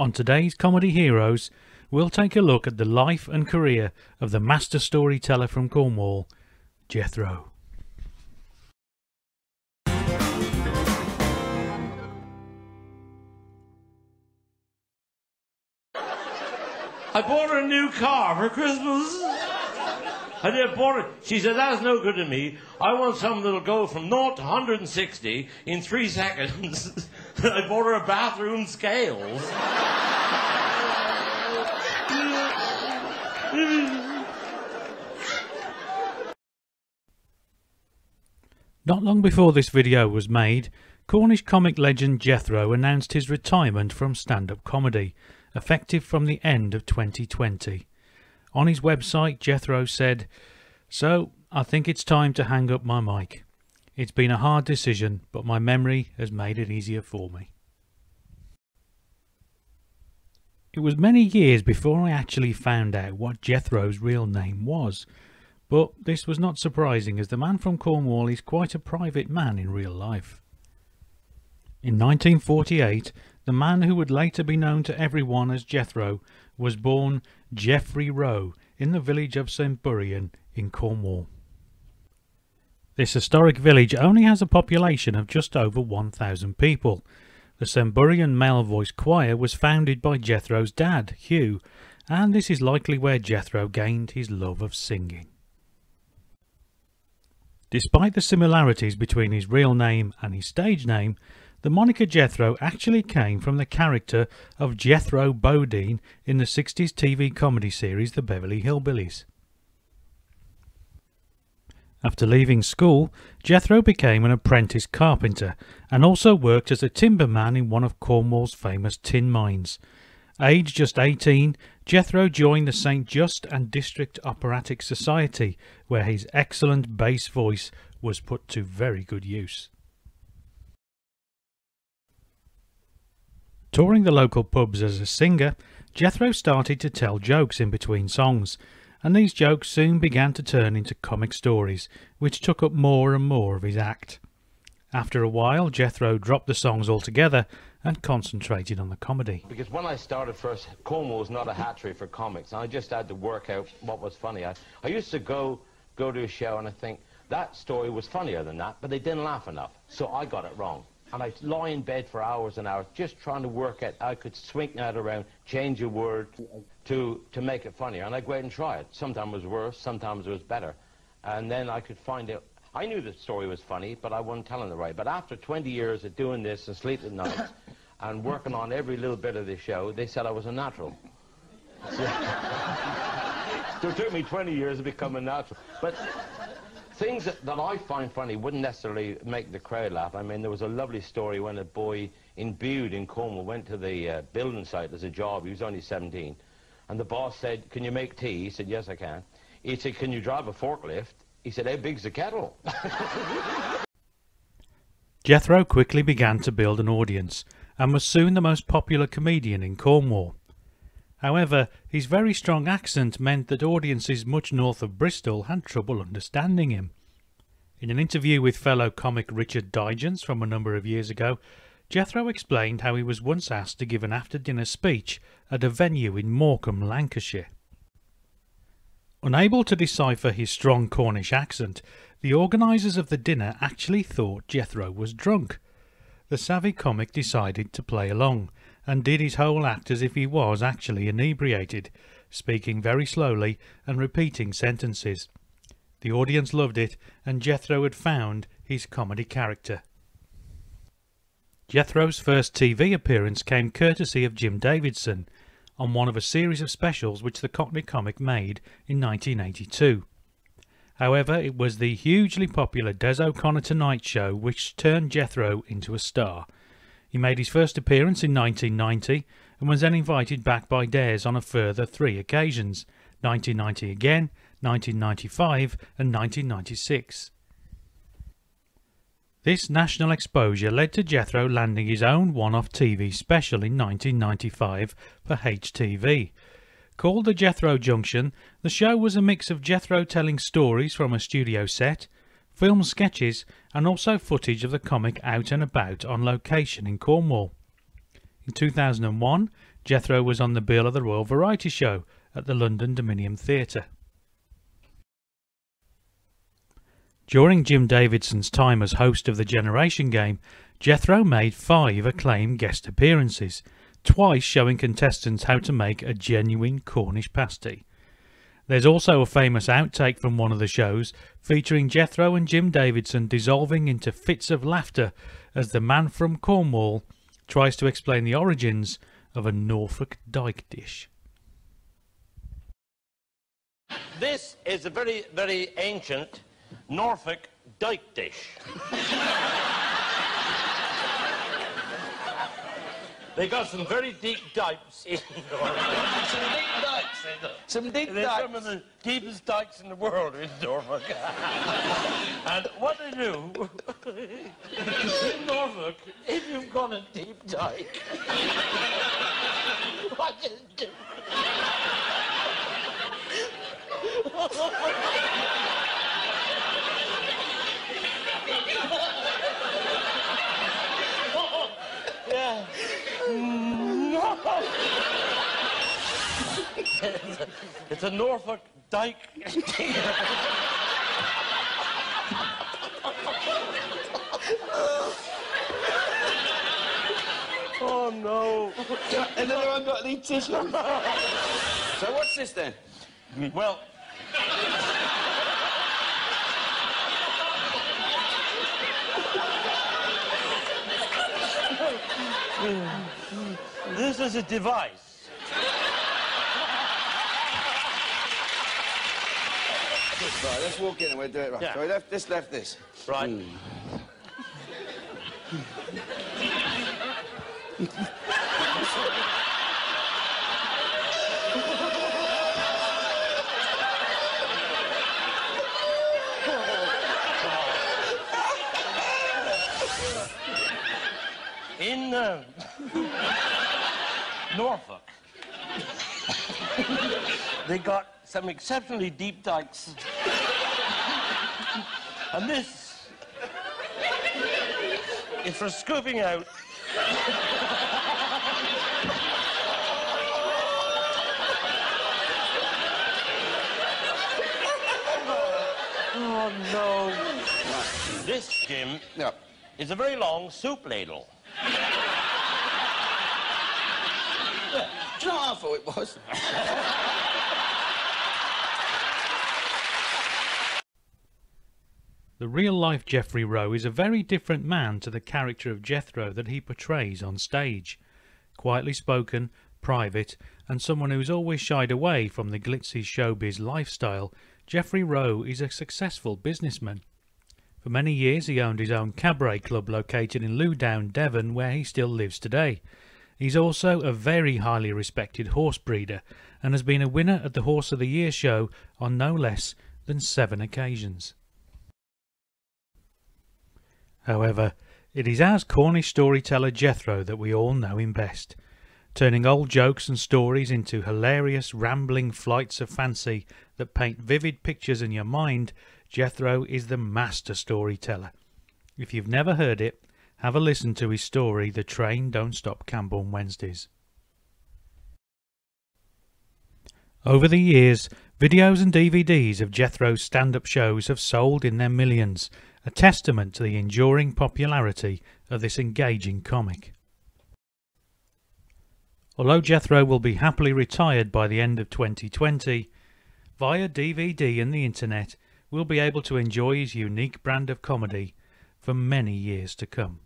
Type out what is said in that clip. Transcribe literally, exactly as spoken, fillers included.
On today's Comedy Heroes, we'll take a look at the life and career of the master storyteller from Cornwall, Jethro. I bought her a new car for Christmas. I did bought it. She said, that's no good to me. I want something that'll go from naught to one hundred sixty in three seconds. I bought her a bathroom scales. Not long before this video was made, Cornish comic legend Jethro announced his retirement from stand-up comedy, effective from the end of twenty twenty. On his website, Jethro said, "So, I think it's time to hang up my mic. It's been a hard decision, but my memory has made it easier for me." It was many years before I actually found out what Jethro's real name was, but this was not surprising as the man from Cornwall is quite a private man in real life. In nineteen forty-eight, the man who would later be known to everyone as Jethro was born Geoffrey Rowe in the village of St Buryan in Cornwall. This historic village only has a population of just over one thousand people. The St Buryan male voice choir was founded by Jethro's dad, Hugh, and this is likely where Jethro gained his love of singing. Despite the similarities between his real name and his stage name, the moniker Jethro actually came from the character of Jethro Bodine in the sixties T V comedy series The Beverly Hillbillies. After leaving school, Jethro became an apprentice carpenter and also worked as a timberman in one of Cornwall's famous tin mines. Aged just eighteen, Jethro joined the Saint Just and District Operatic Society, where his excellent bass voice was put to very good use. Touring the local pubs as a singer, Jethro started to tell jokes in between songs, and these jokes soon began to turn into comic stories, which took up more and more of his act. After a while, Jethro dropped the songs altogether and concentrated on the comedy. Because when I started first, Cornwall was not a hatchery for comics, and I just had to work out what was funny. I, I used to go, go to a show and I think, that story was funnier than that, but they didn't laugh enough, so I got it wrong. And I'd lie in bed for hours and hours just trying to work out how I could swing that around, change a word to, to make it funnier. And I'd go out and try it. Sometimes it was worse, sometimes it was better. And then I could find out. I knew the story was funny, but I wasn't telling it right. But after twenty years of doing this and sleeping nights and working on every little bit of the show, they said I was a natural. So it took me twenty years to become a natural. But things that, that I find funny wouldn't necessarily make the crowd laugh. I mean, there was a lovely story when a boy in Bude in Cornwall went to the uh, building site as a job. He was only seventeen. And the boss said, "Can you make tea?" He said, "Yes, I can." He said, "Can you drive a forklift?" He said, "How big's the kettle?" Jethro quickly began to build an audience and was soon the most popular comedian in Cornwall. However, his very strong accent meant that audiences much north of Bristol had trouble understanding him. In an interview with fellow comic Richard Digance from a number of years ago, Jethro explained how he was once asked to give an after-dinner speech at a venue in Morecambe, Lancashire. Unable to decipher his strong Cornish accent, the organisers of the dinner actually thought Jethro was drunk. The savvy comic decided to play along, and did his whole act as if he was actually inebriated, speaking very slowly and repeating sentences. The audience loved it, and Jethro had found his comedy character. Jethro's first T V appearance came courtesy of Jim Davidson, on one of a series of specials which the Cockney comic made in nineteen eighty-two. However, it was the hugely popular Des O'Connor Tonight Show which turned Jethro into a star. He made his first appearance in nineteen ninety and was then invited back by Des on a further three occasions, nineteen ninety again, nineteen ninety-five and nineteen ninety-six. This national exposure led to Jethro landing his own one-off T V special in nineteen ninety-five for H T V. Called the Jethro Junction, the show was a mix of Jethro telling stories from a studio set, film sketches and also footage of the comic out and about on location in Cornwall. In two thousand one, Jethro was on the bill of the Royal Variety Show at the London Dominion Theatre. During Jim Davidson's time as host of the Generation Game, Jethro made five acclaimed guest appearances, twice showing contestants how to make a genuine Cornish pasty. There's also a famous outtake from one of the shows featuring Jethro and Jim Davidson dissolving into fits of laughter as the man from Cornwall tries to explain the origins of a Norfolk dyke dish. This is a very, very ancient Norfolk dyke dish. They got some very deep dykes in Norfolk. Some deep dykes. Some deep They're dykes. Some of the deepest dykes in the world in Norfolk. And what they do in Norfolk, if you've got a deep dyke, what do you do? Yeah. It's a, it's a Norfolk dyke. Oh no! And then I haven't got any tissue. So what's this then? Well. This is a device. Right, let's walk in and we'll do it right. Yeah. So we left this, left this. Right. Mm. In uh, Norfolk, they got some exceptionally deep dykes. And this is for scooping out. Oh no. This, Jim, yeah. is a very long soup ladle. Yeah. Do you know what I thought it was? The real-life Geoffrey Rowe is a very different man to the character of Jethro that he portrays on stage. Quietly spoken, private, and someone who's always shied away from the glitzy showbiz lifestyle, Geoffrey Rowe is a successful businessman. For many years he owned his own cabaret club located in Lewdown, Devon, where he still lives today. He's also a very highly respected horse breeder and has been a winner at the Horse of the Year show on no less than seven occasions. However, it is as Cornish storyteller Jethro that we all know him best, turning old jokes and stories into hilarious, rambling flights of fancy that paint vivid pictures in your mind. Jethro is the master storyteller. If you've never heard it, have a listen to his story, The Train Don't Stop Camborne Wednesdays. Over the years, videos and D V Ds of Jethro's stand-up shows have sold in their millions, a testament to the enduring popularity of this engaging comic. Although Jethro will be happily retired by the end of twenty twenty, via D V D and the internet we'll be able to enjoy his unique brand of comedy for many years to come.